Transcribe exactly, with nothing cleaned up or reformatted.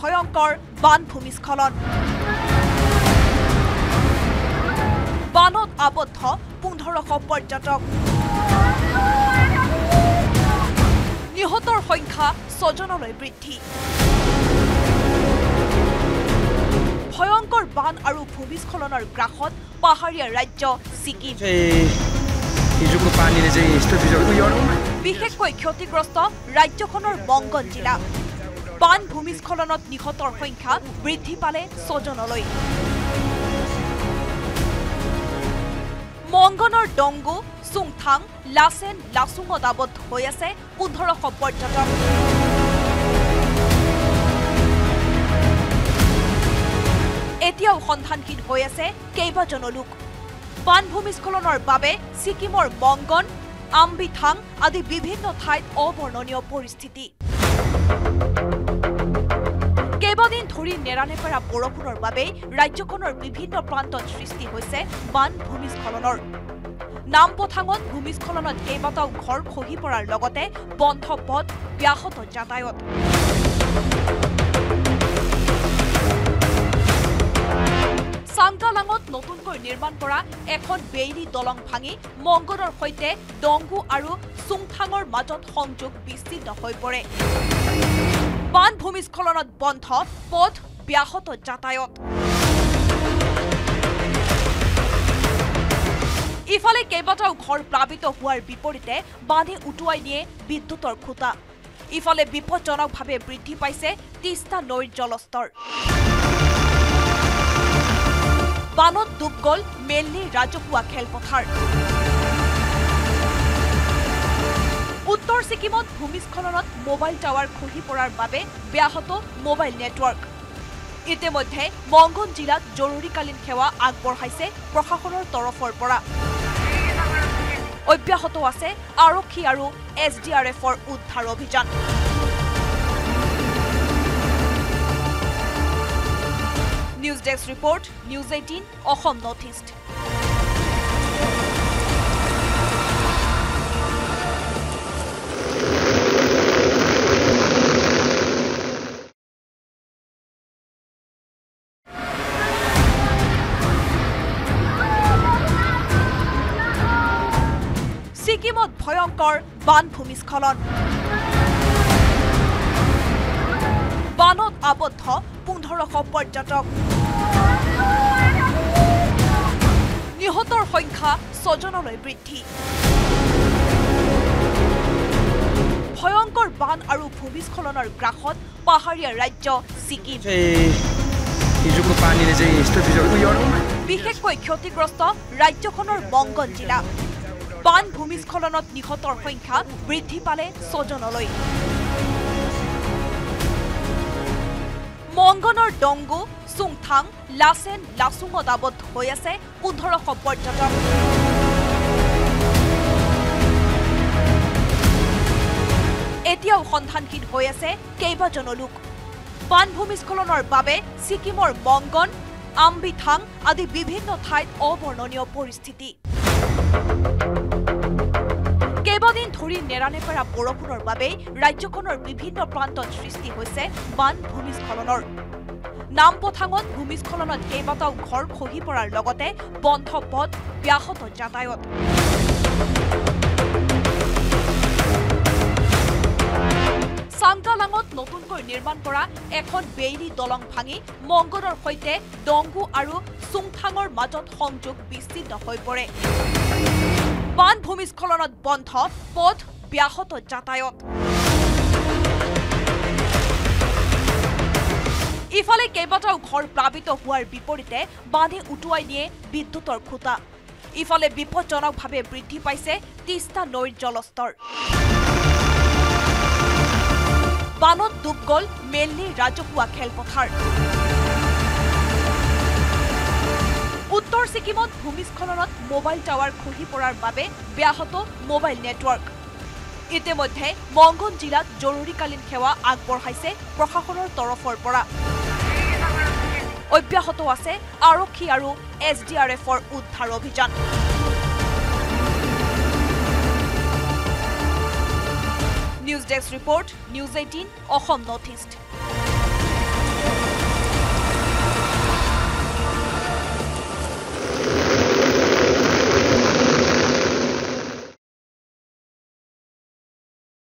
ভয়ঙ্কর বান ভূমিস্খলন। বানত আবদ্ধ পোন্ধৰশ পৰ্যটক। নিহতৰ সংখ্যা ছজনলৈ বৃদ্ধি। ভয়ঙ্কর বান আৰু ভূমিস্খলনৰ গ্ৰাসত পাহাৰীয়া ৰাজ্য সিকিম। বিশেষকৈ ক্ষতিগ্ৰস্ত ৰাজ্যখনৰ বংগল জিলা। বান ভূমিস্খলনত নিহতৰ সংখ্যা বৃদ্ধি পালে ছজনলৈ। মংগনৰ ডংগু, চুংথাং, লাচেন, লাচুঙত আবদ্ধ হৈ আছে পোন্ধৰশ পৰ্যটক। এতিয়াও সন্ধানহীন হৈ আছে কেইবাজন লোক। বান ভূমিস্খলনৰ বাবে ছিকিমৰ মংগন, আম্বিথাং আদি বিভিন্ন ঠাইত অবৰ্ণনীয় পৰিস্থিতি। কেইবাদিন ধৰি নেৰানেপেৰা বৰষুণৰ বাবে ৰাজ্যখনৰ বিভিন্ন প্ৰান্তত সৃষ্টি হৈছে বান ভূমিস্খলনৰ। নামপথাঙত ভূমিস্খলনত কেইবাটাও ঘৰ খহি পৰাৰ লগতে বন্ধ পথ, ব্যাহত যাতায়ত। চাংকালাঙত নতুনকৈ নিৰ্মাণ কৰা এখন বেইৰী দলং ভাঙি মংগনৰ সৈতে ডংগু আৰু চুংথাঙৰ মাজত সংযোগ বিচ্ছিন্ন হৈ পৰে। বান ভূমিস্খলনত বন্ধ পথ, ব্যাহত যাতায়ত। ইফালে কেইবাটাও ঘৰ প্লাবিত হোৱাৰ বিপৰীতে বানে উটুৱাই নিয়ে বিদ্যুতৰ খুঁটা। ইফালে বিপদজনকভাৱে বৃদ্ধি পাইছে তিষ্টা নৈৰ জলস্তৰ। বানত ডুব গ'ল মেলনি ৰাজহুৱা খেলপথাৰ। উত্তৰ ছিকিমত ভূমিস্খলনত মোবাইল টাৱাৰ খহি পৰাৰ বাবে ব্যাহত মোবাইল নেটৱৰ্ক। ইতিমধ্যে মংগন জিলাত জৰুৰীকালীন সেৱা আগবঢ়াইছে প্ৰশাসনৰ তৰফৰ পৰা। অব্যাহত আছে আৰক্ষী আৰু এছ ডি আৰ এফৰ উদ্ধাৰ অভিযান। News desk report, news eighteen Assam north east. ছিকিমত ভয়ঙ্কর বান ভূমিস্খলন। বানত আবদ্ধ পোন্ধৰশ পৰ্যটক। নিহতৰ সংখ্যা ছজনলৈ বৃদ্ধি। ভয়ঙ্কর বান আৰু ভূমিস্খলনৰ গ্ৰাসত পাহাৰীয়া ৰাজ্য ছিকিম। বিশেষকৈ ক্ষতিগ্ৰস্ত ৰাজ্যখনৰ বংগল জিলা। বান ভূমিস্খলনত নিহতৰ সংখ্যা বৃদ্ধি পালে ছজনলৈ। মংগনৰ ডংগু, চুংথাং, লাচেন, লাচুঙত আবদ্ধ হৈ আছে পোন্ধৰশ পৰ্যটক। এতিয়াও সন্ধানহীন হৈ আছে কেইবাজনো লোক। বান ভূমিস্খলনৰ বাবে ছিকিমৰ মংগন, আম্বিথাং আদি বিভিন্ন ঠাইত অবৰ্ণনীয় পৰিস্থিতি। কেইবাদিন ধৰি নেৰানেপেৰা বৰষুণৰ বাবে ৰাজ্যখনৰ বিভিন্ন প্ৰান্তত সৃষ্টি হৈছে বান ভূমিস্খলনৰ। নামপথাঙত ভূমিস্খলনত কেইবাটাও ঘৰ খহি পৰাৰ লগতে বন্ধ পথ, ব্যাহত যাতায়ত। চাংকালাঙত নতুনকৈ নিৰ্মাণ কৰা এখন বেইৰী দলং ভাঙি মংগনৰ সৈতে ডংগু আৰু চুংথাঙৰ মাজত সংযোগ বিচ্ছিন্ন হৈ পৰে। বান ভূমিস্খলনত বন্ধ পথ, ব্যাহত যাতায়ত। ইফালে কেইবাটাও ঘৰ প্লাবিত হোৱাৰ বিপৰীতে বানে উটুৱাই নিয়ে বিদ্যুতৰ খুঁটা। ইফালে বিপদজনকভাৱে বৃদ্ধি পাইছে তিষ্টা নৈৰ জলস্তৰ। বানত ডুব গ'ল মেলনি ৰাজহুৱা খেলপথাৰ। উত্তৰ ছিকিমত ভূমিস্খলনত মোবাইল টাৱাৰ খহি পৰাৰ বাবে ব্যাহত মোবাইল নেটৱৰ্ক। ইতিমধ্যে মংগন জিলাত জৰুৰীকালীন সেৱা আগবঢ়াইছে প্ৰশাসনৰ তৰফৰ পৰা। অব্যাহত আছে আৰক্ষী আৰু এছ ডি আৰ এফৰ উদ্ধাৰ অভিযান। News desk report, news eighteen Assam north east.